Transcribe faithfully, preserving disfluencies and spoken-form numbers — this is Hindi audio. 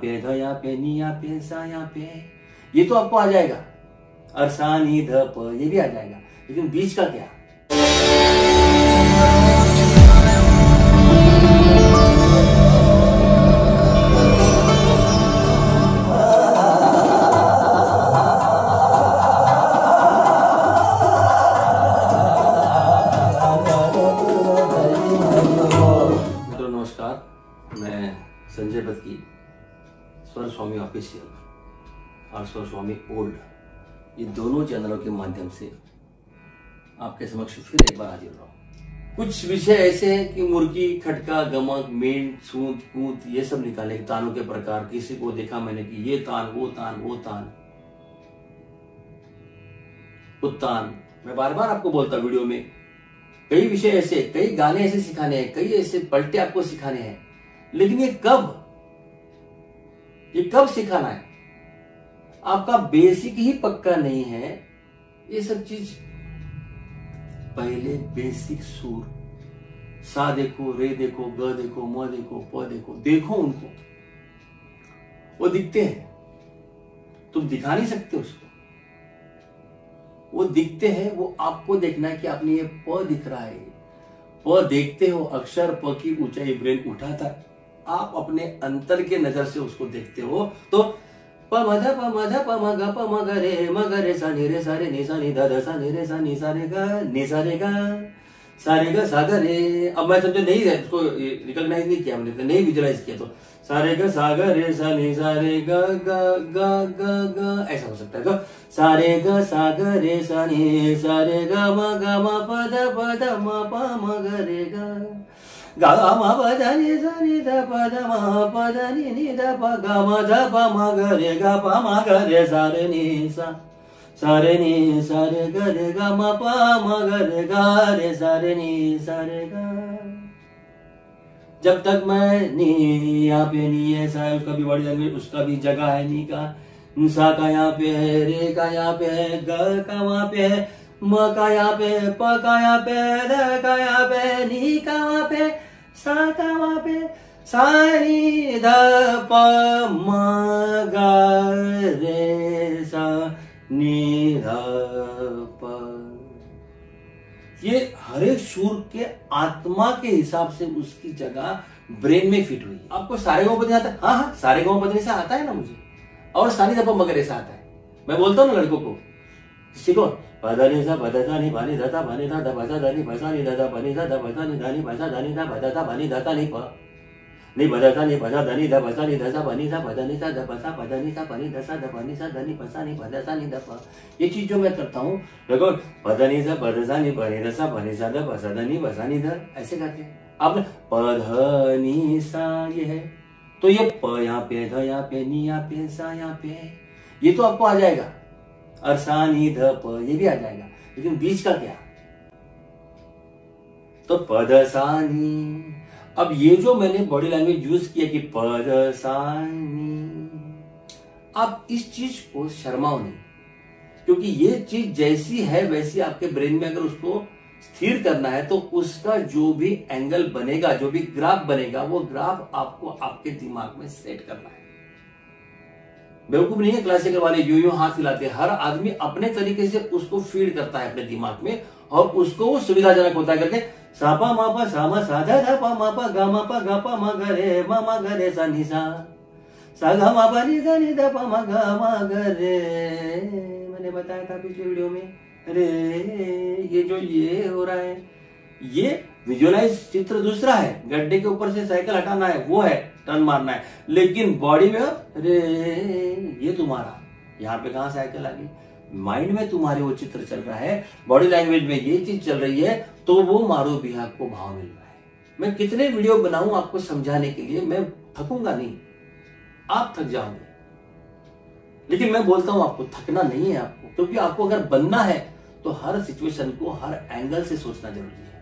पे धया पे निया पे साया पे, ये तो आपको आ जाएगा, अरसा नी ध प ये भी आ जाएगा, लेकिन बीच का क्या? मैं संजय पत्की, स्वर स्वामी ऑफिशियल और स्वर स्वामी ओल्ड, ये दोनों चैनलों के माध्यम से आपके समक्ष फिर एक बार हाजिर रहा हूँ। कुछ विषय ऐसे हैं कि मुर्गी, खटका, गमक, मेंढ, सूंत, कूत ये सब निकाले, तानों के प्रकार। किसी को देखा मैंने कि ये तान वो तान वो तान उत्तान, मैं बार बार आपको बोलता वीडियो में, कई विषय ऐसे, कई गाने ऐसे सिखाने हैं, कई ऐसे पलटे आपको सिखाने हैं, लेकिन ये कब ये कब सिखाना है? आपका बेसिक ही पक्का नहीं है। ये सब चीज पहले बेसिक सूर, सा देखो, रे देखो, ग देखो, म देखो, प देखो, देखो उनको, वो दिखते हैं, तुम दिखा नहीं सकते उसको, वो दिखते हैं, वो आपको देखना है कि आपने ये प दिख रहा है, प देखते हो, अक्षर प की ऊंचाई ब्रेन उठाता है, आप अपने अंतर के नजर से उसको देखते हो। तो प म ध प म ध प म ग प म ग रे म ग रे सा नि रे सा रे नि सा नि ध ध सा नि रे सा नि सा रे ग नि सा रे ग सा रे ग सा ग रे। अब मैं समझो नहीं है, इसको रिकॉग्नाइज नहीं किया हमने, नहीं विजुलाइज किया, तो सा रे ग सा ग रे सा नि सा रे ग ग ग ग ग ऐसा हो सकता है। तो सा रे ग सा ग रे सा नि सा रे ग म ग म प ध प ध म प म ग रे ग गा म प ध नि सा नि ध प ध म प ध नि नि ध प ग म ध प म ग रे ग प म ग रे सा रे नि सा सा रे नि सा रे ग रे ग म प म ग रे ग रे सा रे नि सा रे ग। जब तक मैं नी यहाँ पे नी है, सा उसका भी बॉडी लैंग्वेज, उसका भी जगह है, नी का सा का यहाँ पे है, रे का यहाँ पे है, ग का वहाँ पे है, म का यहाँ पे, प का यहाँ पे, ध का यहाँ पे, नी का वहाँ पे, सा का वहाँ पे, सा नी ध प म ग रे सा नी ध प। ये हर एक सुर के आत्मा के हिसाब से उसकी जगह ब्रेन में फिट हुई। आपको सारे गो पद आता है? हाँ हाँ, सारे गो पद सा आता है ना मुझे, और सा नी ध प म ग रे सा आता है। मैं बोलता हूँ ना लड़कों को, सीखो पदा नि सा पदा सा नि भानी दाता भानी दाता भाषा धानी भाषा नि दाता भानी दाता भाषा नि धानी भाषा धानी धा भाषा धा भानी दाता नि प नि पदा सा नि भाषा धानी धा भाषा नि धसा भानी सा पदा नि सा ध भाषा पदा नि सा पानी धसा ध भानी सा धनी भाषा नि पदा सा नि ध प। ये चीज जो मैं करता हूँ, देखो पदा नि सा पदा सा नि भानी धसा भानी सा ध भाषा धनी भाषा नि ध ऐसे गाते हैं। अब पध नि सा ये है, तो ये प यहाँ पे ध यहाँ पे नि यहाँ पे सा यहाँ पे, ये तो आपको आ जाएगा, अरसा नी ध प ये भी आ जाएगा, लेकिन बीच का क्या? तो पद सा नी। अब ये जो मैंने बॉडी लैंग्वेज यूज किया कि पद सा नी, आप इस चीज को शर्माओ नहीं, क्योंकि ये चीज जैसी है वैसी आपके ब्रेन में अगर उसको स्थिर करना है तो उसका जो भी एंगल बनेगा, जो भी ग्राफ बनेगा, वो ग्राफ आपको आपके दिमाग में सेट करना है। बेवकूफ नहीं है क्लासिकल वाले, यूं यूं हाथ हिलाते हैं। हर आदमी अपने तरीके से उसको फीड करता है अपने दिमाग में, और उसको वो सुविधाजनक होता है करके सापा मापा सामा साधा धापा मापा गामा पा गापा मगरे मामा गरे सा निसा सागा मापा निसा निधापा मगा मगरे। मैंने बताया था पिछले वीडियो में। अरे ये जो ये हो रहा है, ये विजुअलाइज चित्र दूसरा है, गड्ढे के ऊपर से साइकिल हटाना है, वो है टर्न मारना है, लेकिन बॉडी में अरे ये तुम्हारा यहाँ पे कहाँ साइकिल आ गई, माइंड में तुम्हारे वो चित्र चल रहा है, बॉडी लैंग्वेज में ये चीज चल रही है, तो वो मारो भी आपको भाव मिल रहा है। मैं कितने वीडियो बनाऊं आपको समझाने के लिए, मैं थकूंगा नहीं, आप थक जाओगे, लेकिन मैं बोलता हूं आपको थकना नहीं है आपको, क्योंकि आपको अगर बनना है तो हर सिचुएशन को हर एंगल से सोचना जरूरी है।